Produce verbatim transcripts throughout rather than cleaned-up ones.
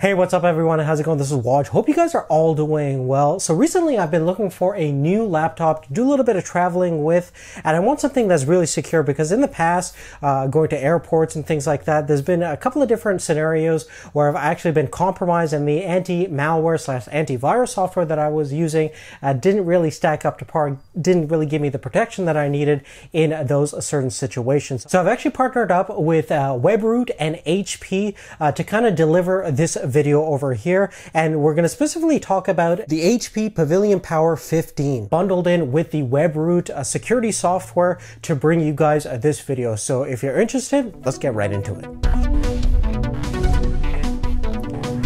Hey, what's up everyone? How's it going? This is Waj. Hope you guys are all doing well. So recently I've been looking for a new laptop to do a little bit of traveling with, and I want something that's really secure because in the past, uh, going to airports and things like that, there's been a couple of different scenarios where I've actually been compromised and the anti-malware slash antivirus software that I was using uh, didn't really stack up to par, didn't really give me the protection that I needed in those certain situations. So I've actually partnered up with uh, Webroot and H P uh, to kind of deliver this video over here, and we're going to specifically talk about the H P Pavilion Power fifteen bundled in with the Webroot uh, security software to bring you guys uh, this video. So if you're interested, let's get right into it.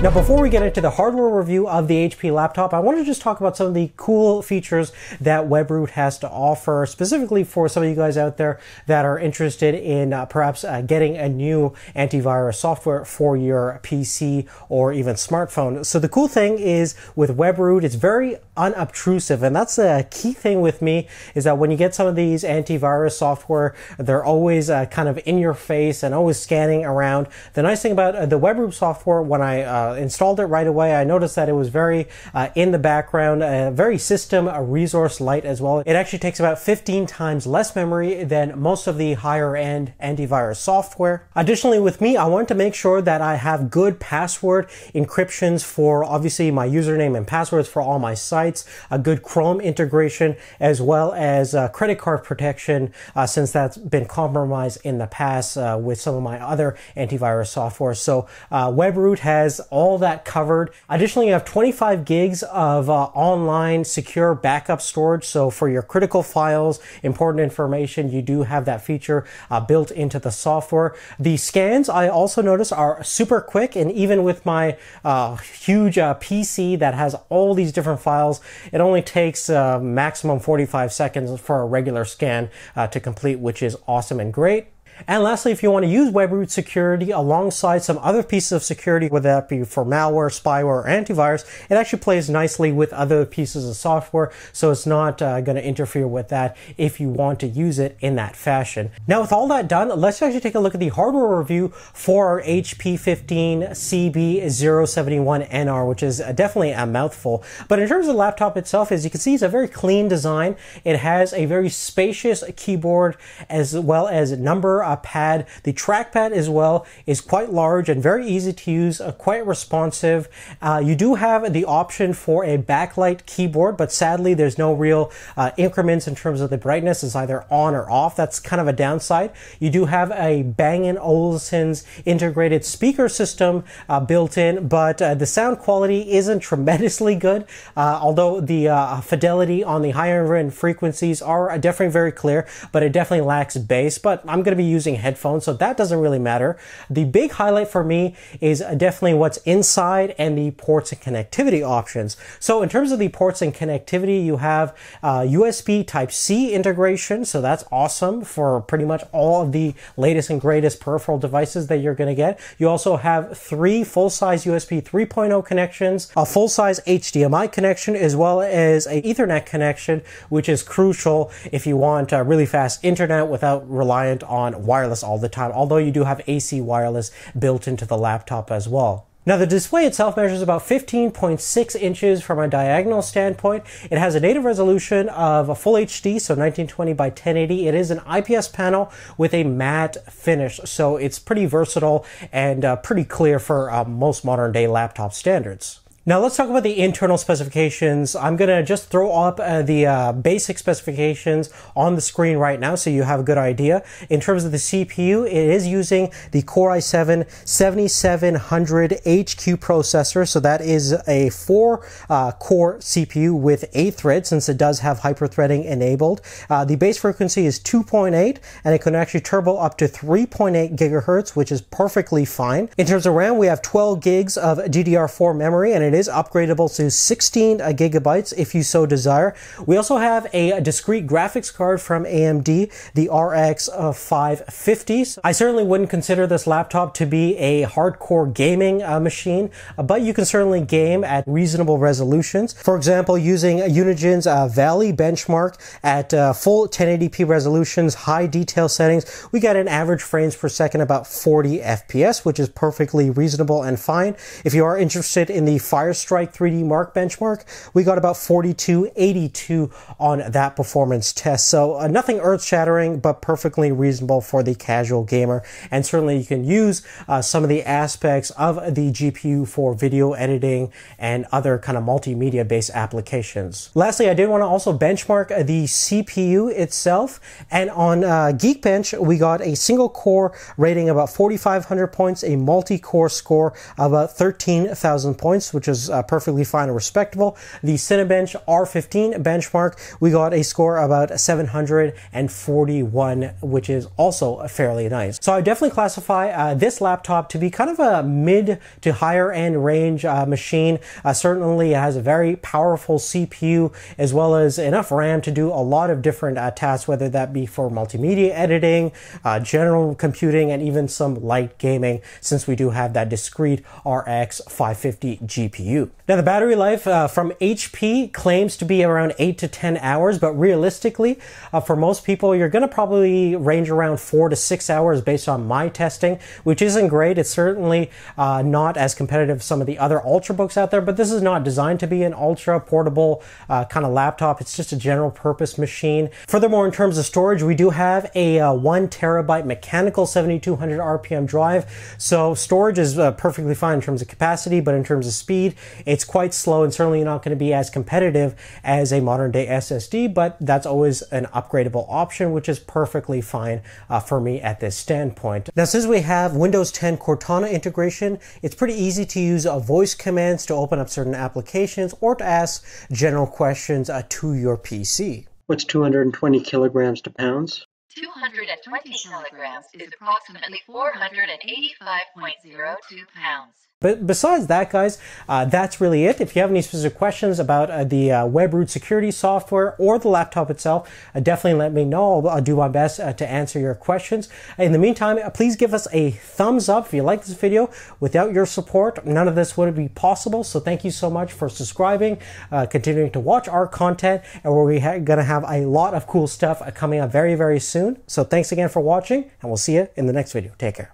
Now, before we get into the hardware review of the H P laptop, I want to just talk about some of the cool features that Webroot has to offer, specifically for some of you guys out there that are interested in uh, perhaps uh, getting a new antivirus software for your P C or even smartphone. So the cool thing is with Webroot, it's very unobtrusive, and that's a key thing with me, is that when you get some of these antivirus software, they're always uh, kind of in your face and always scanning around. The nice thing about uh, the Webroot software, when I uh, installed it right away, I noticed that it was very uh, in the background, uh, very system a resource light as well. It actually takes about fifteen times less memory than most of the higher end antivirus software. Additionally, with me, I want to make sure that I have good password encryptions for obviously my username and passwords for all my sites, a good Chrome integration, as well as uh, credit card protection, uh, since that's been compromised in the past uh, with some of my other antivirus software. So uh, Webroot has all all that covered. Additionally, you have twenty-five gigs of uh, online secure backup storage. So for your critical files, important information, you do have that feature uh, built into the software. The scans, I also notice, are super quick. And even with my uh, huge uh, P C that has all these different files, it only takes uh, maximum forty-five seconds for a regular scan uh, to complete, which is awesome and great. And lastly, if you want to use Webroot security alongside some other pieces of security, whether that be for malware, spyware, or antivirus, it actually plays nicely with other pieces of software, so it's not uh, going to interfere with that if you want to use it in that fashion. Now, with all that done, let's actually take a look at the hardware review for our H P fifteen C B zero seven one N R, which is definitely a mouthful. But in terms of the laptop itself, as you can see, it's a very clean design. It has a very spacious keyboard as well as a number a pad. The trackpad as well is quite large and very easy to use, uh, quite responsive. Uh, you do have the option for a backlight keyboard, but sadly there's no real uh, increments in terms of the brightness. It's either on or off. That's kind of a downside. You do have a Bang and Olufsen's integrated speaker system uh, built in, but uh, the sound quality isn't tremendously good, uh, although the uh, fidelity on the higher end frequencies are definitely very clear, but it definitely lacks bass. But I'm going to be using headphones, so that doesn't really matter. The big highlight for me is definitely what's inside and the ports and connectivity options. So in terms of the ports and connectivity, you have uh, U S B Type C integration, so that's awesome for pretty much all of the latest and greatest peripheral devices that you're going to get. You also have three full-size U S B three point oh connections, a full-size H D M I connection, as well as an Ethernet connection, which is crucial if you want uh, really fast internet without reliant on wireless all the time, although you do have A C wireless built into the laptop as well. Now, the display itself measures about fifteen point six inches from a diagonal standpoint. It has a native resolution of a full H D, so nineteen twenty by ten eighty. It is an I P S panel with a matte finish, so it's pretty versatile and uh, pretty clear for uh, most modern day laptop standards. Now let's talk about the internal specifications. I'm going to just throw up uh, the uh, basic specifications on the screen right now so you have a good idea. In terms of the C P U, it is using the Core i seven seventy-seven hundred H Q processor, so that is a four uh, core C P U with eight threads, since it does have hyper-threading enabled. Uh, the base frequency is two point eight, and it can actually turbo up to three point eight gigahertz, which is perfectly fine. In terms of RAM, we have twelve gigs of D D R four memory, and it and is upgradable to sixteen gigabytes if you so desire. We also have a discrete graphics card from A M D, the R X five fifty. I certainly wouldn't consider this laptop to be a hardcore gaming uh, machine, but you can certainly game at reasonable resolutions. For example, using Unigine's uh, Valley benchmark at uh, full ten eighty p resolutions, high detail settings, we got an average frames per second about forty F P S, which is perfectly reasonable and fine. If you are interested in the Fire Strike three D Mark benchmark, we got about forty-two eighty-two on that performance test. So uh, nothing earth-shattering, but perfectly reasonable for the casual gamer. And certainly you can use uh, some of the aspects of the G P U for video editing and other kind of multimedia-based applications. Lastly, I did want to also benchmark the C P U itself. And on uh, Geekbench, we got a single core rating about forty-five hundred points, a multi-core score about thirteen thousand points, which is uh, perfectly fine and respectable. The Cinebench R fifteen benchmark, we got a score about seven hundred forty-one, which is also fairly nice. So I definitely classify uh, this laptop to be kind of a mid to higher end range uh, machine. Uh, certainly it has a very powerful C P U as well as enough RAM to do a lot of different uh, tasks, whether that be for multimedia editing, uh, general computing, and even some light gaming, since we do have that discrete R X five fifty G P U. Now the battery life uh, from H P claims to be around eight to ten hours, but realistically uh, for most people you're going to probably range around four to six hours based on my testing, which isn't great. It's certainly uh, not as competitive as some of the other Ultrabooks out there, but this is not designed to be an ultra portable uh, kind of laptop. It's just a general purpose machine. Furthermore, in terms of storage, we do have a uh, one terabyte mechanical seventy-two hundred R P M drive, so storage is uh, perfectly fine in terms of capacity, but in terms of speed it's quite slow and certainly not going to be as competitive as a modern day S S D, but that's always an upgradable option, which is perfectly fine uh, for me at this standpoint. Now, since we have Windows ten Cortana integration, it's pretty easy to use uh, voice commands to open up certain applications or to ask general questions uh, to your P C. What's two hundred twenty kilograms to pounds? two hundred twenty kilograms is approximately four hundred eighty-five point zero two pounds. But besides that, guys, uh, that's really it. If you have any specific questions about uh, the uh, Webroot security software or the laptop itself, uh, definitely let me know. I'll, I'll do my best uh, to answer your questions. In the meantime, please give us a thumbs up if you like this video. Without your support, none of this would be possible. So thank you so much for subscribing, uh, continuing to watch our content, and we're going to have a lot of cool stuff coming up very, very soon. So thanks again for watching, and we'll see you in the next video. Take care.